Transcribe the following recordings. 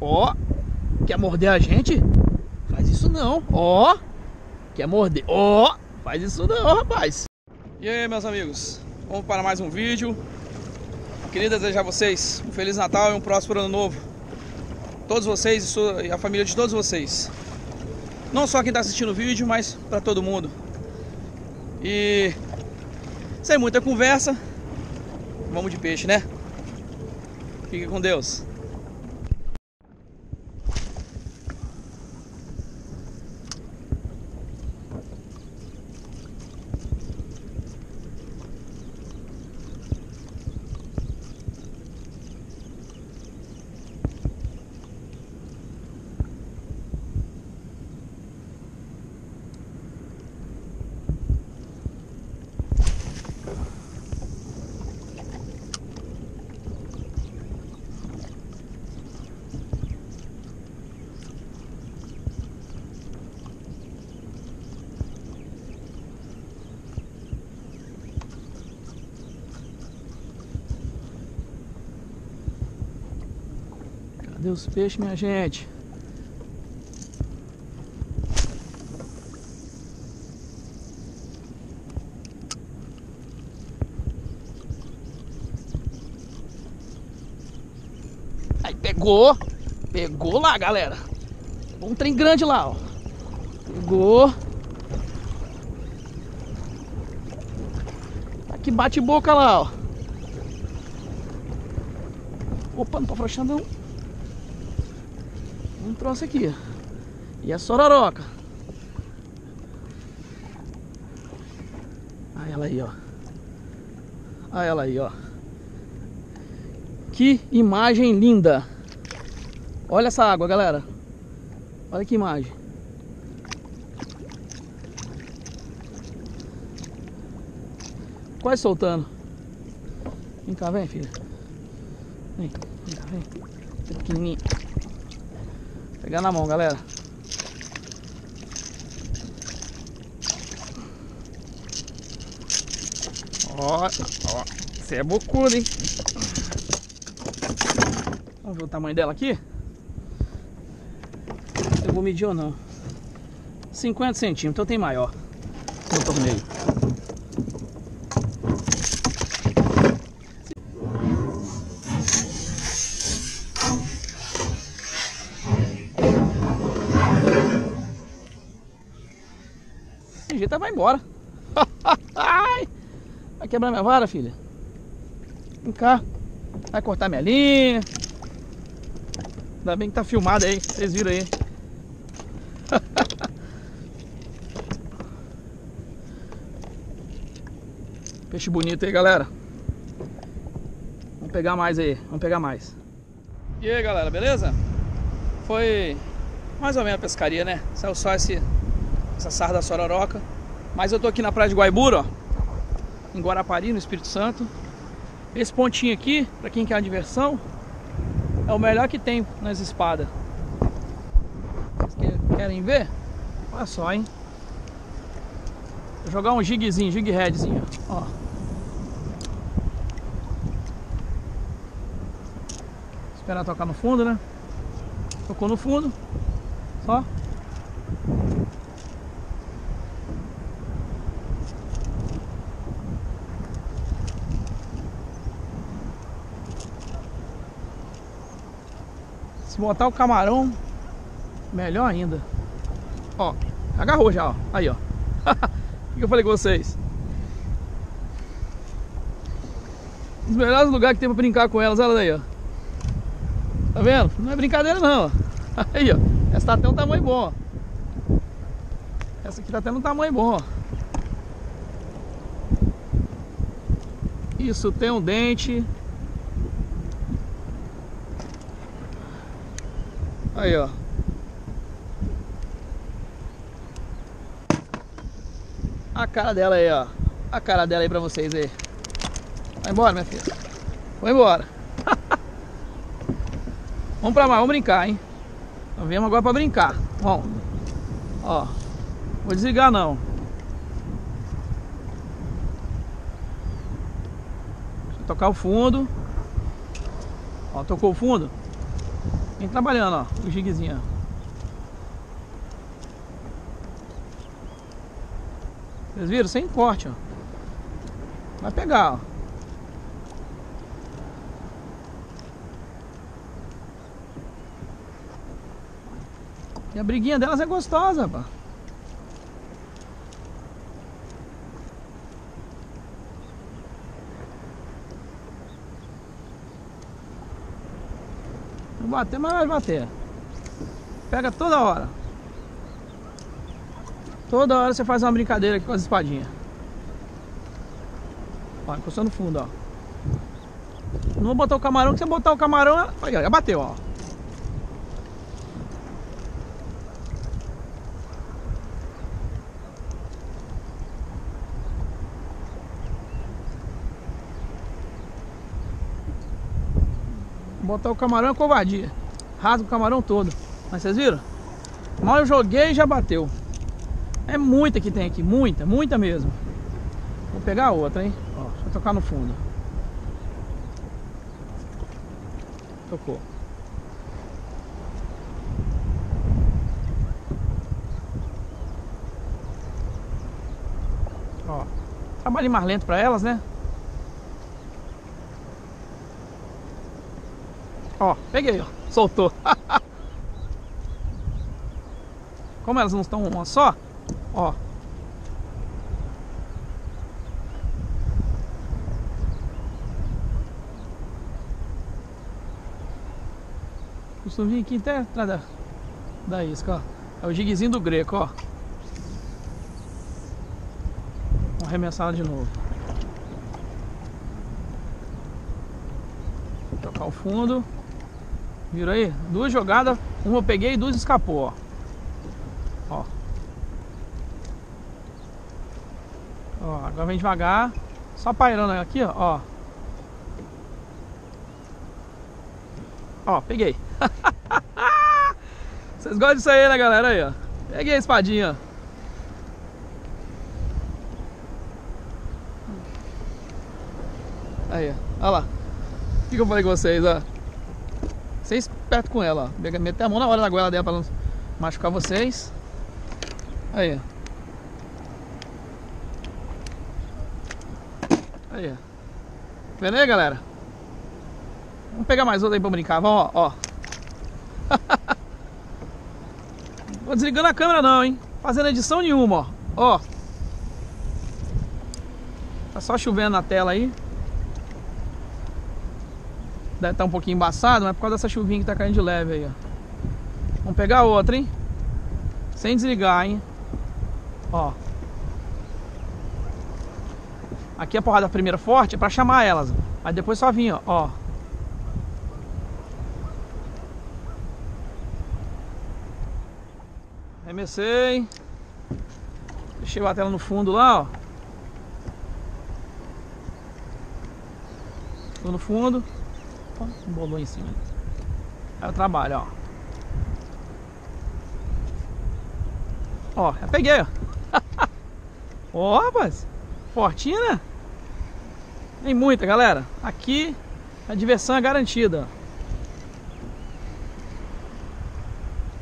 Ó, quer morder a gente? Faz isso não. Ó, quer morder? Ó, faz isso não, rapaz. E aí, meus amigos, vamos para mais um vídeo. Eu queria desejar a vocês um Feliz Natal e um próspero Ano Novo. Todos vocês e a família de todos vocês. Não só quem está assistindo o vídeo, mas para todo mundo. E sem muita conversa, vamos de peixe, né? Fique com Deus. Cadê os peixes, minha gente? Aí, pegou! Pegou lá, galera! Um trem grande lá, ó! Pegou! Aqui bate boca lá, ó! Opa, não tá afrouxando não! Um troço aqui, e a sororoca. Olha ela aí, ó. Olha ela aí, ó. Que imagem linda. Olha essa água, galera. Olha que imagem. Quase soltando. Vem cá, vem, filha. Vem cá, vem. Pequenininha. Pegar na mão, galera. Ó, ó. Você é bocuda, hein? Vamos ver o tamanho dela aqui. Eu vou medir ou não. 50 centímetros, então tem maior. No torneio. Vai embora. Vai quebrar minha vara, filha. Vem cá. Vai cortar minha linha. Ainda bem que tá filmado aí. Vocês viram aí. Peixe bonito aí, galera. Vamos pegar mais aí. Vamos pegar mais. E aí, galera, beleza? Foi mais ou menos a pescaria, né? Saiu só essa sarda sororoca. Mas eu tô aqui na Praia de Guaibura, ó, em Guarapari, no Espírito Santo. Esse pontinho aqui, pra quem quer a diversão, é o melhor que tem nas espadas. Vocês querem ver? Olha só, hein? Vou jogar um jigzinho, jig headzinho, ó. Esperar tocar no fundo, né? Tocou no fundo. Só. Botar o camarão, melhor ainda. Ó, agarrou já, ó. Aí, ó. O que eu falei com vocês? Os melhores lugares que tem pra brincar com elas, olha daí, ó. Tá vendo? Não é brincadeira não, ó. Aí, ó. Essa tá até um tamanho bom, ó. Essa aqui tá até um tamanho bom, ó. Isso tem um dente. Aí, ó. A cara dela aí, ó. A cara dela aí pra vocês aí. Vai embora, minha filha. Vai embora. Vamos pra mais, vamos brincar, hein? Nós viemos agora pra brincar. Vamos. Ó. Vou desligar não. Deixa eu tocar o fundo. Ó, tocou o fundo. Vem trabalhando, ó, o jiguezinho, ó. Vocês viram? Sem corte, ó. Vai pegar, ó. E a briguinha delas é gostosa, pá. Não bater, mas vai bater. Pega toda hora. Toda hora você faz uma brincadeira aqui com as espadinhas. Ó, encostou no fundo, ó. Não vou botar o camarão, que se eu botar o camarão... Aí, ó, já bateu, ó. Botar o camarão é covardia. Rasga o camarão todo. Mas vocês viram? Mal eu joguei e já bateu. É muita que tem aqui. Muita, muita mesmo. Vou pegar a outra, hein? Ó, deixa eu tocar no fundo. Tocou. Ó, trabalho mais lento pra elas, né? Ó, peguei, ó, soltou. Como elas não estão uma só, ó. Costumo vir aqui até atrás da isca, ó. É o jiguezinho do Greco, ó. Vamos arremessar de novo. Vou tocar o fundo. Viram aí? Duas jogadas, uma eu peguei e duas escapou, ó. Ó. Ó, agora vem devagar, só pairando aqui, ó. Ó, peguei. Vocês gostam disso aí, né, galera? Aí, ó. Peguei a espadinha. Aí, ó. Olha lá. O que eu falei com vocês, ó. Vocês esperto com ela, ó. Meter a mão na hora da goela dela pra não machucar vocês. Aí. Aí. Vendo aí, galera? Vamos pegar mais outra aí pra brincar. Vamos, ó. Não tô desligando a câmera não, hein? Fazendo edição nenhuma, ó. Ó. Tá só chovendo na tela aí. Deve estar um pouquinho embaçado, mas é por causa dessa chuvinha que tá caindo de leve aí, ó. Vamos pegar outra, hein? Sem desligar, hein? Ó. Aqui a porrada primeira forte é pra chamar elas. Mas depois só vinha, ó. Arremessei. Deixei a tela no fundo lá, ó. Ficou no fundo. Embolou em cima. Aí eu trabalho, ó. Ó, já peguei, ó. Ó, rapaz. Fortinha, né? Tem muita, galera. Aqui a diversão é garantida.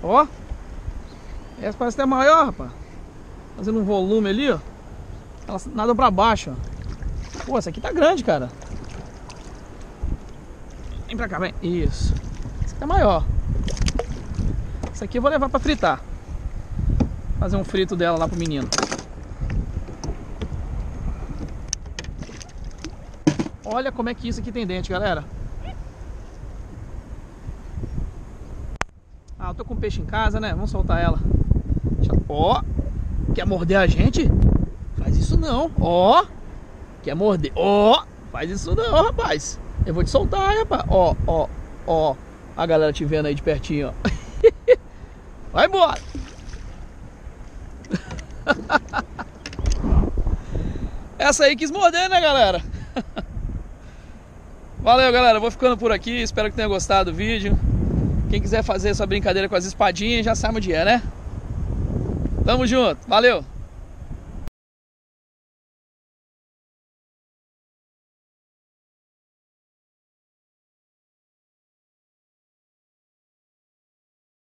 Ó. Essa parece até maior, rapaz. Fazendo um volume ali, ó. Elas nadam pra baixo, ó. Pô, essa aqui tá grande, cara. Vem pra cá, vem. Isso. Essa aqui é maior. Essa aqui eu vou levar pra fritar. Fazer um frito dela lá pro menino. Olha como é que isso aqui tem dente, galera. Ah, eu tô com peixe em casa, né? Vamos soltar ela. Ó. Quer morder a gente? Faz isso não. Ó. Quer morder? Ó. Faz isso não, rapaz. Eu vou te soltar, rapaz. Ó, ó, ó. A galera te vendo aí de pertinho, ó. Vai embora. Essa aí quis morder, né, galera? Valeu, galera. Eu vou ficando por aqui. Espero que tenha gostado do vídeo. Quem quiser fazer essa brincadeira com as espadinhas, já sabe onde é, né? Tamo junto. Valeu.